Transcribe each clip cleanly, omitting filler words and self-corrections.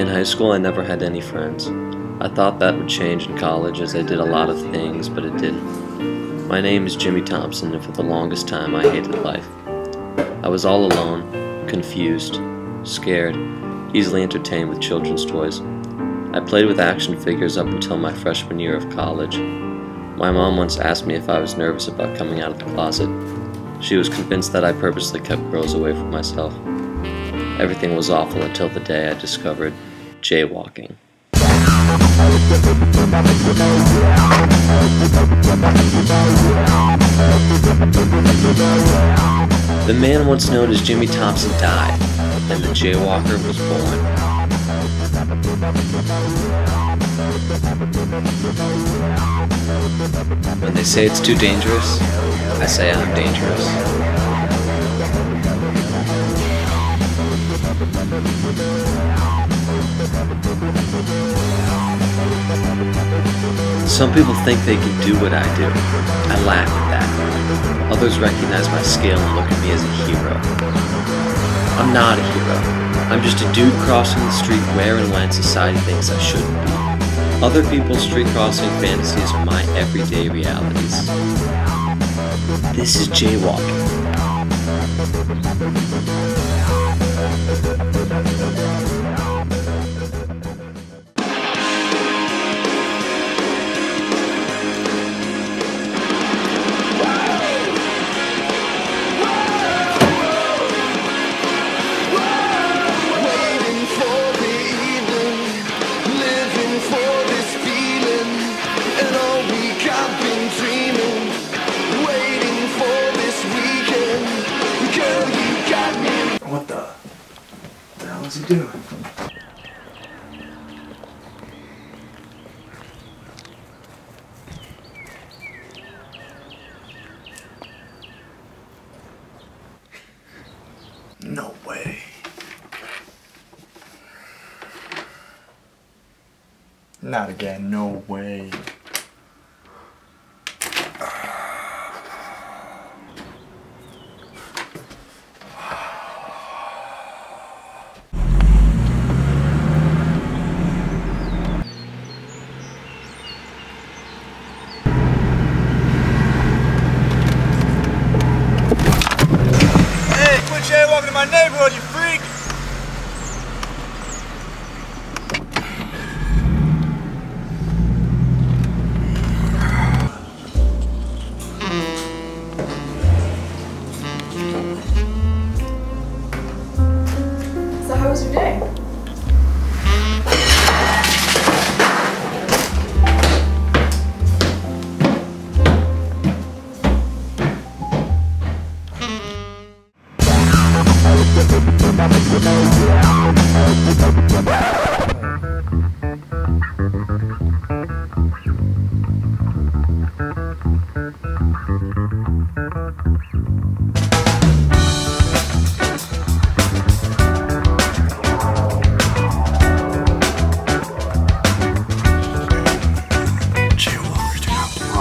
In high school, I never had any friends. I thought that would change in college as I did a lot of things, but it didn't. My name is Jimmy Thompson, and for the longest time I hated life. I was all alone, confused, scared, easily entertained with children's toys. I played with action figures up until my freshman year of college. My mom once asked me if I was nervous about coming out of the closet. She was convinced that I purposely kept girls away from myself. Everything was awful until the day I discovered jaywalking. The man once known as Jimmy Thompson died, and the jaywalker was born. When they say it's too dangerous, I say I'm dangerous. Some people think they can do what I do. I laugh at that. Others recognize my skill and look at me as a hero. I'm not a hero. I'm just a dude crossing the street where and when society thinks I shouldn't be. Other people's street crossing fantasies are my everyday realities. This is jaywalking. What's he doing? No way. Not again, no way. Jaywalking in my neighborhood, you freak! So how was your day? Jaywalkers do not belong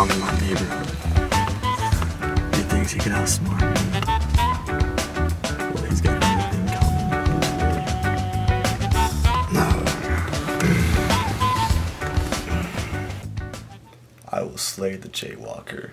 in my neighborhood. He thinks he can outsmart me. I will slay the jaywalker.